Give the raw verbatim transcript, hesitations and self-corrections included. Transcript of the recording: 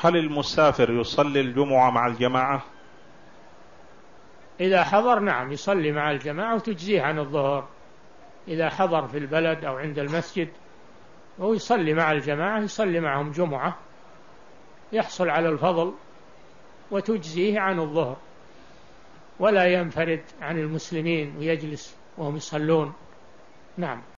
هل المسافر يصلي الجمعة مع الجماعة؟ إذا حضر نعم يصلي مع الجماعة وتجزيه عن الظهر، إذا حضر في البلد أو عند المسجد وهو يصلي مع الجماعة يصلي معهم جمعة يحصل على الفضل وتجزيه عن الظهر، ولا ينفرد عن المسلمين ويجلس وهم يصلون. نعم.